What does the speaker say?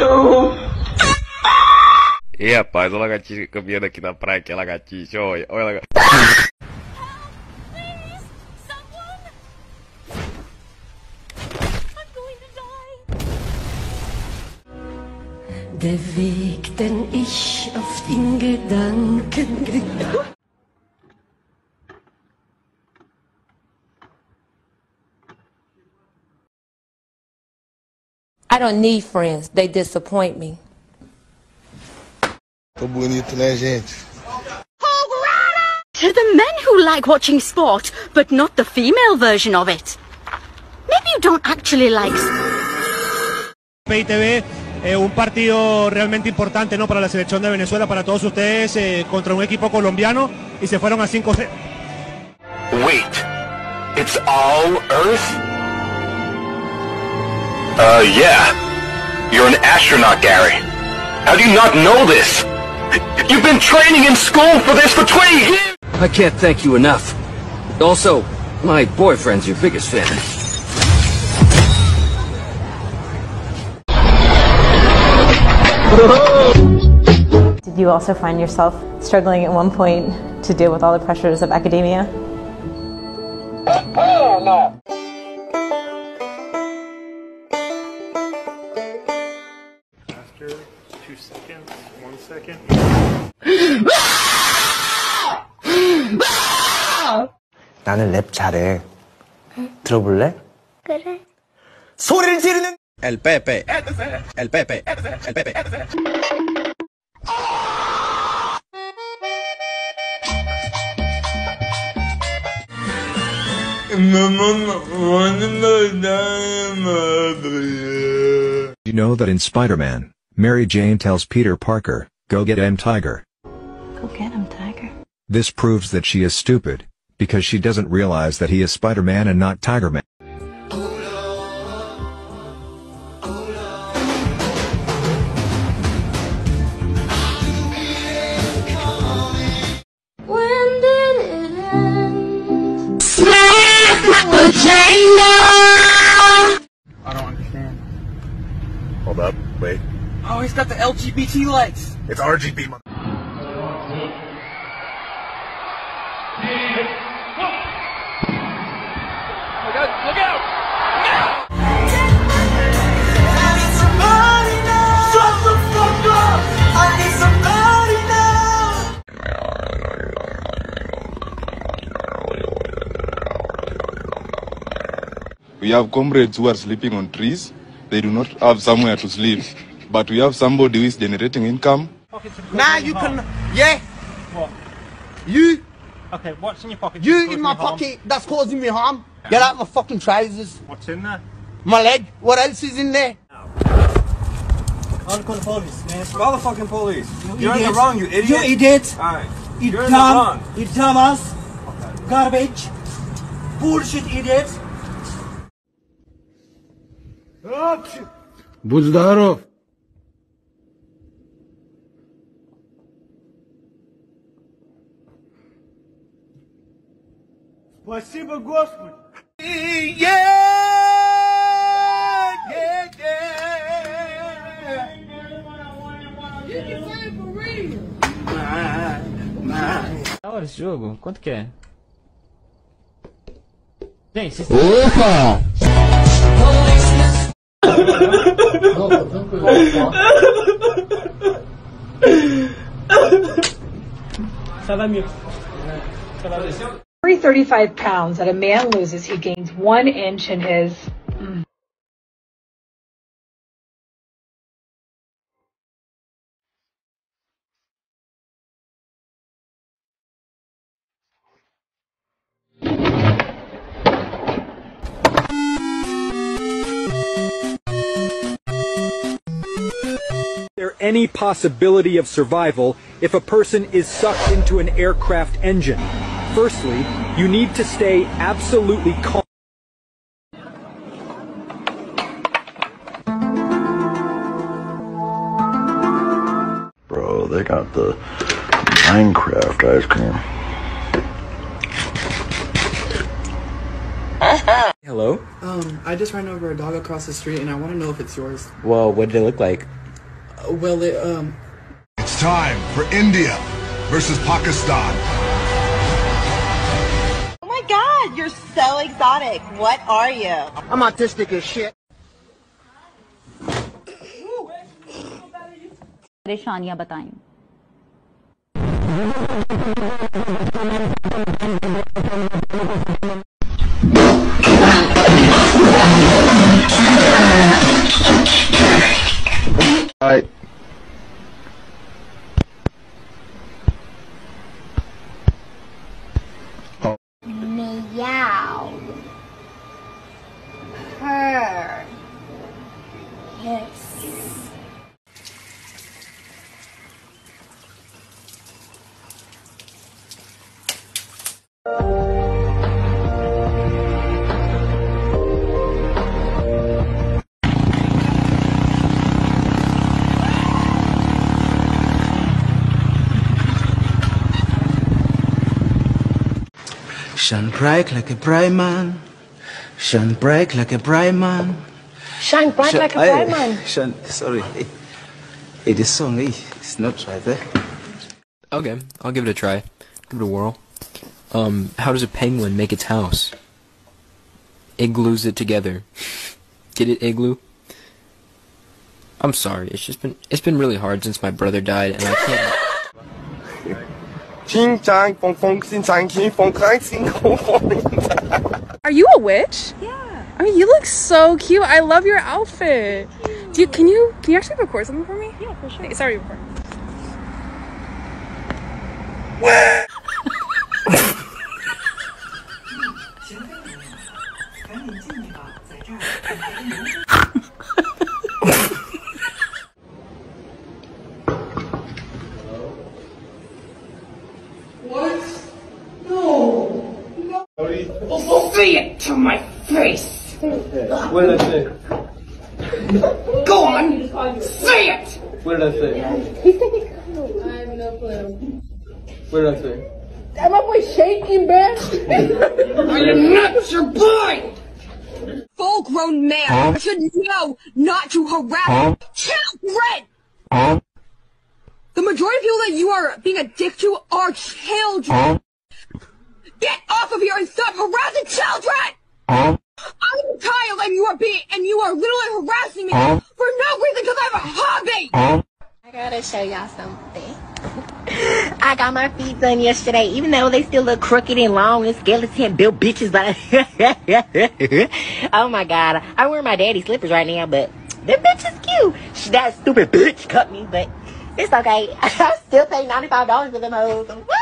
eu! E rapaz, olha a lagartixa caminhando aqui na praia, que é lagartixa, olha, olha a lagartixa. Der Weg, den ich auf den Gedanken gegangen. I don't need friends, they disappoint me. Tô bonito, né, gente? To the men who like watching sport, but not the female version of it. Maybe you don't actually like PTV. Un partido realmente importante, ¿no?, para la selección de Venezuela, para todos ustedes, contra un equipo colombiano, y se fueron a 5-0. Wait, it's all Earth? Yeah. You're an astronaut, Gary. How do you not know this? You've been training in school for this for 20 years! I can't thank you enough. Also, my boyfriend's your biggest fan. Did you also find yourself struggling at one point to deal with all the pressures of academia? Hell no! After 2 seconds, 1 second. 나는 랩 잘해. 들어볼래? 그래. 소리를 지르는. El Pepe, El Pepe, El Pepe. You know that in Spider-Man, Mary Jane tells Peter Parker, "Go get him, Tiger." Go get him, Tiger. This proves that she is stupid, because she doesn't realize that he is Spider-Man and not Tiger-Man. I don't understand. Hold up, wait. Oh, he's got the LGBT lights. It's RGB, mother. Oh my God, look out! We have comrades who are sleeping on trees. They do not have somewhere to sleep. But we have somebody who is generating income. Now you can... Yeah! What? You! Okay, what's in your pocket? You in my pocket, that's causing me harm. Yeah. Get out my fucking trousers. What's in there? My leg. What else is in there? Call the police, man. Call the fucking police. You're in the wrong, you idiot. You idiot. Alright. You're in the wrong. You dumbass. Okay. Garbage. Bullshit idiot. Будь здоров. Спасибо, Господи. Da hora esse jogo. Quanto que é? Gente, vocês... Opa! Every 35 pounds that a man loses, he gains 1 inch in his... Any possibility of survival if a person is sucked into an aircraft engine. Firstly, you need to stay absolutely calm. Bro, they got the Minecraft ice cream. Hello? I just ran over a dog across the street and I want to know if it's yours. Well, what did it look like? well, it, It's time for India versus Pakistan. Oh my God, you're so exotic. What are you? I'm autistic as shit. परेशानियां बताएं। Hi. Meow. Purr. Hiss. Shine bright like a bright man. Shine bright like a bright man. Shine bright like a bright man. Shine, sorry. Hey, this song, it's not right there. Okay, I'll give it a try. Give it a whirl. How does a penguin make its house? Igloos it together. Get it, igloo? I'm sorry, it's been really hard since my brother died and I can't. Are you a witch? Yeah. I mean, you look so cute. I love your outfit. You. Do you can you actually record something for me? Yeah, for sure. Hey, sorry, record. What? No. No. Say it to my face. Okay. What did I say? Go on. Say it. What did I say? I have no clue. What did I say? Am I boy shaking, bruh? I am not your boy. Full grown man should know not to harass children. The majority of people that you are being a dick to are children. Get off of here and stop harassing children. I'm a child and you are literally harassing me for no reason because I have a hobby. I gotta show y'all something. I got my feet done yesterday, even though they still look crooked and long and skeleton built bitches. But oh my God, I wear my daddy's slippers right now, but that bitch is cute. That stupid bitch cut me, but it's okay. I still pay $95 for them hoes.